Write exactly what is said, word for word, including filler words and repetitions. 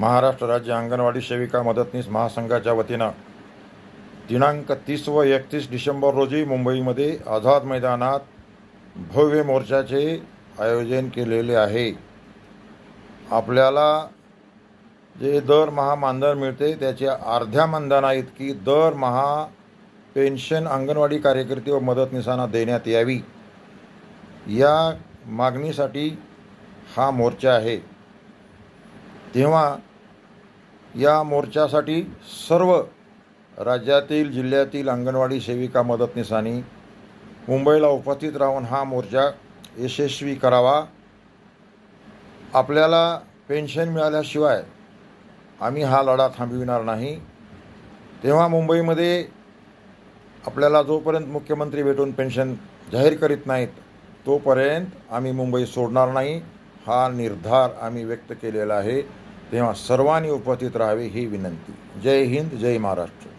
महाराष्ट्र राज्य अंगणवाडी सेविका मदतनीस महासंघाच्या वतीने दिनांक तीस व एकतीस डिसेंबर रोजी मुंबईमध्ये आझाद मैदानात भव्य मोर्चाचे आयोजन केलेले आहे। आपल्याला जे दर महा मानधन मिळते त्याच्या अर्ध्या मानधना इतकी दर महा पेन्शन अंगणवाडी कार्यकर्ते व मदतनीसांना देण्यात यावी या मागणीसाठी हा मोर्चा आहे। तेव्हा या मोर्चासाठी सर्व राज्यातील जिल्ह्यातील अंगणवाडी सेविका मदतनीसांनी मुंबईला उपस्थित राहून हा मोर्चा यशस्वी करावा। आपल्याला पेन्शन मिळाल्याशिवाय आम्ही हा लढा थांबविणार नाही। तेव्हा मुंबईमध्ये आपल्याला जोपर्यंत मुख्यमंत्री भेटून पेन्शन जाहीर करीत नाहीत तोपर्यंत आम्ही मुंबई सोडणार नाही हा निर्धार आम्ही व्यक्त केलेला आहे। तेव्हा सर्वांनी उपस्थित राहावे ही विनंती। जय हिंद, जय महाराष्ट्र।